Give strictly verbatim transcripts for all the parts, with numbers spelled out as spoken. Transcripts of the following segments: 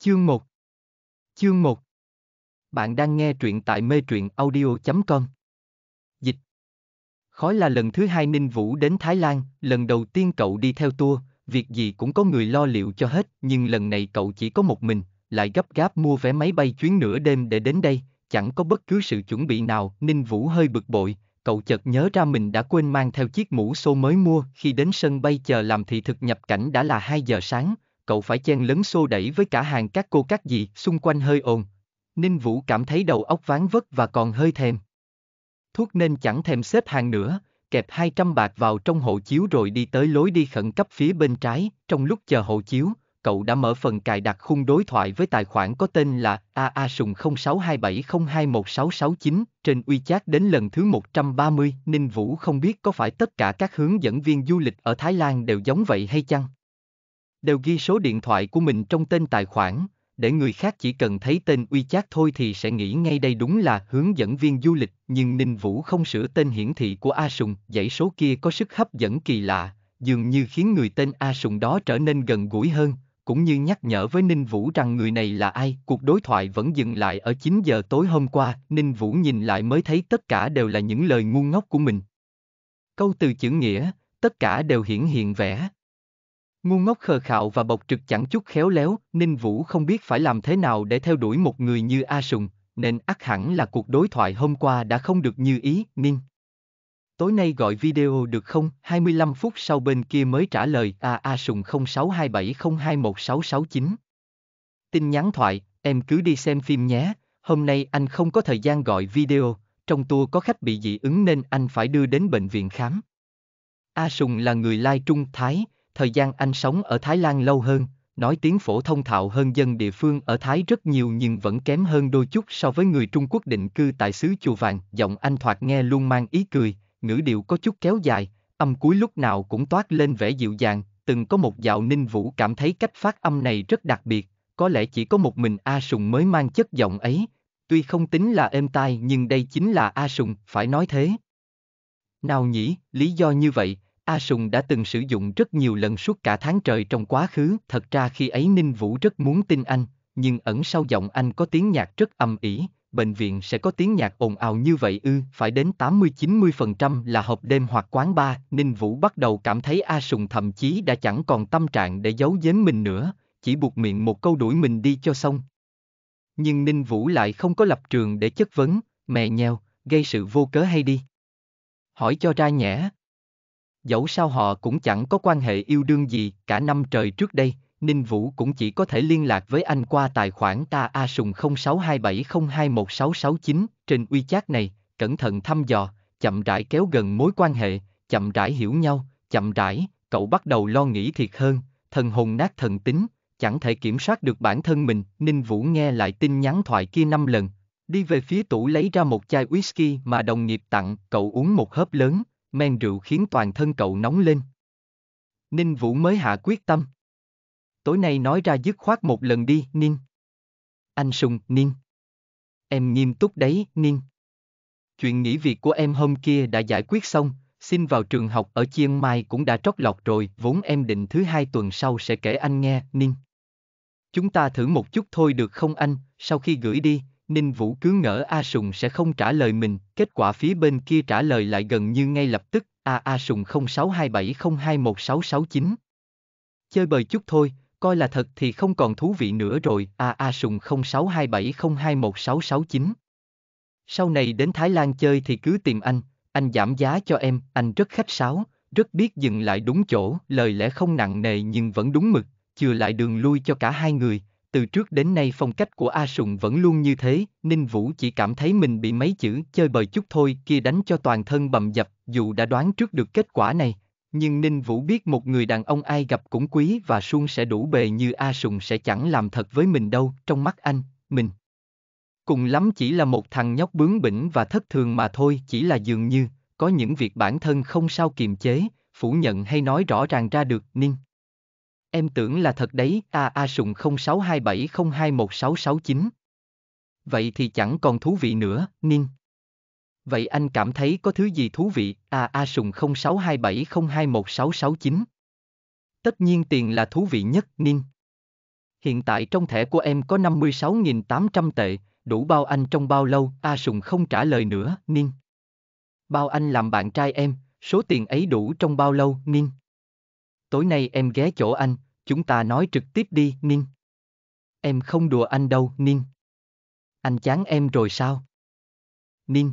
Chương một. Chương một. Bạn đang nghe truyện tại Mê Truyện Audio chấm com. Dịch. Khói là lần thứ hai Ninh Vũ đến Thái Lan, lần đầu tiên cậu đi theo tour, việc gì cũng có người lo liệu cho hết, nhưng lần này cậu chỉ có một mình, lại gấp gáp mua vé máy bay chuyến nửa đêm để đến đây, chẳng có bất cứ sự chuẩn bị nào. Ninh Vũ hơi bực bội, cậu chợt nhớ ra mình đã quên mang theo chiếc mũ xô mới mua. Khi đến sân bay chờ làm thị thực nhập cảnh đã là hai giờ sáng. Cậu phải chen lấn xô đẩy với cả hàng các cô các dì, xung quanh hơi ồn. Ninh Vũ cảm thấy đầu óc ván vất và còn hơi thèm thuốc nên chẳng thèm xếp hàng nữa, kẹp hai trăm bạc vào trong hộ chiếu rồi đi tới lối đi khẩn cấp phía bên trái. Trong lúc chờ hộ chiếu, cậu đã mở phần cài đặt khung đối thoại với tài khoản có tên là A Sùng không sáu hai bảy không hai một sáu sáu chín trên WeChat đến lần thứ một trăm ba mươi. Ninh Vũ không biết có phải tất cả các hướng dẫn viên du lịch ở Thái Lan đều giống vậy hay chăng? Đều ghi số điện thoại của mình trong tên tài khoản, để người khác chỉ cần thấy tên WeChat thôi thì sẽ nghĩ ngay đây đúng là hướng dẫn viên du lịch. Nhưng Ninh Vũ không sửa tên hiển thị của A Sùng, dãy số kia có sức hấp dẫn kỳ lạ, dường như khiến người tên A Sùng đó trở nên gần gũi hơn, cũng như nhắc nhở với Ninh Vũ rằng người này là ai. Cuộc đối thoại vẫn dừng lại ở chín giờ tối hôm qua. Ninh Vũ nhìn lại mới thấy tất cả đều là những lời ngu ngốc của mình. Câu từ chữ nghĩa, tất cả đều hiển hiện vẻ ngu ngốc khờ khạo và bộc trực chẳng chút khéo léo. Ninh Vũ không biết phải làm thế nào để theo đuổi một người như A Sùng, nên ắt hẳn là cuộc đối thoại hôm qua đã không được như ý. Ninh, tối nay gọi video được không? hai mươi lăm phút sau bên kia mới trả lời. A A Sùng không sáu hai bảy không hai một sáu sáu chín. Tin nhắn thoại, em cứ đi xem phim nhé, hôm nay anh không có thời gian gọi video, trong tour có khách bị dị ứng nên anh phải đưa đến bệnh viện khám. A Sùng là người Lai Trung Thái, thời gian anh sống ở Thái Lan lâu hơn, nói tiếng phổ thông thạo hơn dân địa phương ở Thái rất nhiều nhưng vẫn kém hơn đôi chút so với người Trung Quốc định cư tại xứ Chùa Vàng. Giọng anh thoạt nghe luôn mang ý cười, ngữ điệu có chút kéo dài, âm cuối lúc nào cũng toát lên vẻ dịu dàng. Từng có một dạo Ninh Vũ cảm thấy cách phát âm này rất đặc biệt, có lẽ chỉ có một mình A Sùng mới mang chất giọng ấy. Tuy không tính là êm tai nhưng đây chính là A Sùng, phải nói thế nào nhỉ? Lý do như vậy A Sùng đã từng sử dụng rất nhiều lần suốt cả tháng trời trong quá khứ. Thật ra khi ấy Ninh Vũ rất muốn tin anh, nhưng ẩn sau giọng anh có tiếng nhạc rất âm ỉ. Bệnh viện sẽ có tiếng nhạc ồn ào như vậy ư? Phải đến tám mươi đến chín mươi phần trăm là hộp đêm hoặc quán bar. Ninh Vũ bắt đầu cảm thấy A Sùng thậm chí đã chẳng còn tâm trạng để giấu giếm mình nữa, chỉ buộc miệng một câu đuổi mình đi cho xong. Nhưng Ninh Vũ lại không có lập trường để chất vấn, mè nheo, gây sự vô cớ hay đi hỏi cho ra nhẽ. Dẫu sao họ cũng chẳng có quan hệ yêu đương gì, cả năm trời trước đây, Ninh Vũ cũng chỉ có thể liên lạc với anh qua tài khoản ta A Sùng không sáu hai bảy không hai một sáu sáu chín trên WeChat này. Cẩn thận thăm dò, chậm rãi kéo gần mối quan hệ, chậm rãi hiểu nhau, chậm rãi, cậu bắt đầu lo nghĩ thiệt hơn, thần hồn nát thần tính, chẳng thể kiểm soát được bản thân mình. Ninh Vũ nghe lại tin nhắn thoại kia năm lần, đi về phía tủ lấy ra một chai whisky mà đồng nghiệp tặng, cậu uống một hớp lớn. Men rượu khiến toàn thân cậu nóng lên. Ninh Vũ mới hạ quyết tâm. Tối nay nói ra dứt khoát một lần đi, Ninh. Anh Sùng, Ninh. Em nghiêm túc đấy, Ninh. Chuyện nghỉ việc của em hôm kia đã giải quyết xong, xin vào trường học ở Chiêng Mai cũng đã trót lọt rồi, vốn em định thứ hai tuần sau sẽ kể anh nghe, Ninh. Chúng ta thử một chút thôi được không anh? Sau khi gửi đi, Ninh Vũ cứ ngỡ A Sùng sẽ không trả lời mình, kết quả phía bên kia trả lời lại gần như ngay lập tức. A A Sùng không sáu hai bảy không hai một sáu sáu chín. Chơi bời chút thôi, coi là thật thì không còn thú vị nữa rồi. A A Sùng không sáu hai bảy không hai một sáu sáu chín. Sau này đến Thái Lan chơi thì cứ tìm anh, anh giảm giá cho em, anh rất khách sáo, rất biết dừng lại đúng chỗ, lời lẽ không nặng nề nhưng vẫn đúng mực, chừa lại đường lui cho cả hai người. Từ trước đến nay phong cách của A Sùng vẫn luôn như thế. Ninh Vũ chỉ cảm thấy mình bị mấy chữ chơi bời chút thôi kia đánh cho toàn thân bầm dập. Dù đã đoán trước được kết quả này, nhưng Ninh Vũ biết một người đàn ông ai gặp cũng quý và suôn sẻ đủ bề như A Sùng sẽ chẳng làm thật với mình đâu. Trong mắt anh, mình cùng lắm chỉ là một thằng nhóc bướng bỉnh và thất thường mà thôi. Chỉ là dường như có những việc bản thân không sao kiềm chế, phủ nhận hay nói rõ ràng ra được. Ninh, em tưởng là thật đấy. A A Sùng không sáu hai bảy không hai một sáu sáu chín. Vậy thì chẳng còn thú vị nữa, Ninh. Vậy anh cảm thấy có thứ gì thú vị? A A Sùng không sáu hai bảy không hai một sáu sáu chín. Tất nhiên tiền là thú vị nhất, Ninh. Hiện tại trong thẻ của em có năm mươi sáu nghìn tám trăm tệ, đủ bao anh trong bao lâu? A Sùng không trả lời nữa. Ninh, bao anh làm bạn trai em, số tiền ấy đủ trong bao lâu? Ninh, tối nay em ghé chỗ anh, chúng ta nói trực tiếp đi. Ninh, em không đùa anh đâu. Ninh, anh chán em rồi sao? Ninh,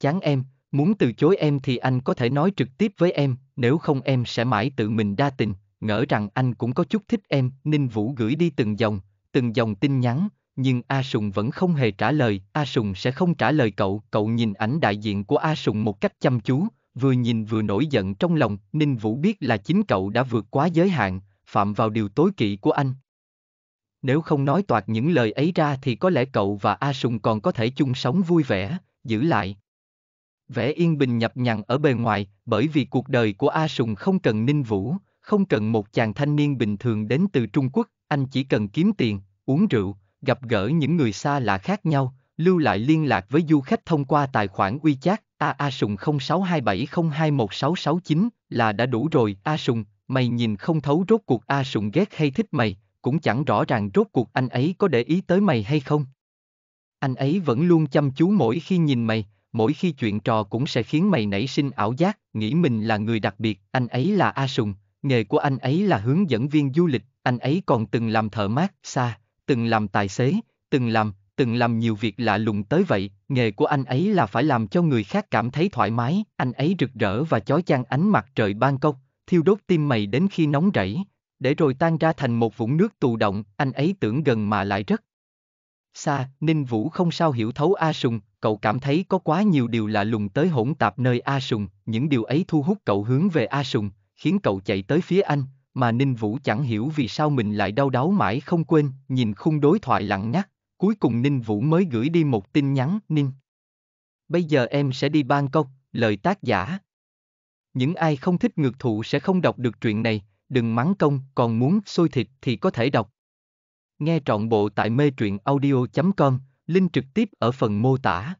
chán em, muốn từ chối em thì anh có thể nói trực tiếp với em, nếu không em sẽ mãi tự mình đa tình, ngỡ rằng anh cũng có chút thích em. Ninh Vũ gửi đi từng dòng, từng dòng tin nhắn, nhưng A Sùng vẫn không hề trả lời. A Sùng sẽ không trả lời cậu. Cậu nhìn ảnh đại diện của A Sùng một cách chăm chú, vừa nhìn vừa nổi giận trong lòng. Ninh Vũ biết là chính cậu đã vượt quá giới hạn, phạm vào điều tối kỵ của anh. Nếu không nói toạc những lời ấy ra thì có lẽ cậu và A Sùng còn có thể chung sống vui vẻ, giữ lại vẻ yên bình nhập nhằng ở bề ngoài, bởi vì cuộc đời của A Sùng không cần Ninh Vũ, không cần một chàng thanh niên bình thường đến từ Trung Quốc. Anh chỉ cần kiếm tiền, uống rượu, gặp gỡ những người xa lạ khác nhau, lưu lại liên lạc với du khách thông qua tài khoản WeChat A A Sùng không sáu hai bảy không hai một sáu sáu chín là đã đủ rồi. A Sùng, mày nhìn không thấu rốt cuộc A Sùng ghét hay thích mày, cũng chẳng rõ ràng rốt cuộc anh ấy có để ý tới mày hay không. Anh ấy vẫn luôn chăm chú mỗi khi nhìn mày, mỗi khi chuyện trò cũng sẽ khiến mày nảy sinh ảo giác, nghĩ mình là người đặc biệt. Anh ấy là A Sùng, nghề của anh ấy là hướng dẫn viên du lịch, anh ấy còn từng làm thợ mát xa, từng làm tài xế, từng làm, từng làm nhiều việc lạ lùng tới vậy. Nghề của anh ấy là phải làm cho người khác cảm thấy thoải mái. Anh ấy rực rỡ và chói chang ánh mặt trời Bangkok, thiêu đốt tim mày đến khi nóng rẫy, để rồi tan ra thành một vũng nước tù động. Anh ấy tưởng gần mà lại rất xa. Ninh Vũ không sao hiểu thấu A Sùng, cậu cảm thấy có quá nhiều điều lạ lùng tới hỗn tạp nơi A Sùng, những điều ấy thu hút cậu hướng về A Sùng, khiến cậu chạy tới phía anh, mà Ninh Vũ chẳng hiểu vì sao mình lại đau đáu mãi không quên. Nhìn khung đối thoại lặng ngắt, cuối cùng Ninh Vũ mới gửi đi một tin nhắn. Ninh, bây giờ em sẽ đi Bangkok. Lời tác giả. Những ai không thích ngược thụ sẽ không đọc được truyện này, đừng mắng công, còn muốn xôi thịt thì có thể đọc. Nghe trọn bộ tại mê truyện audio chấm com, link trực tiếp ở phần mô tả.